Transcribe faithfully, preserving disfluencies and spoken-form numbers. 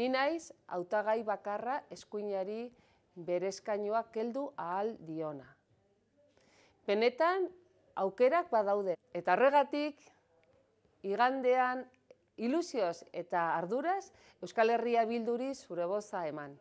Ni naiz hautagai bakarra eskuinari bere eskainoa heldu ahal diona. Benetan aukerak badaude eta horregatik igandean ilusioz eta arduraz Euskal Herria Bilduri zure boza eman.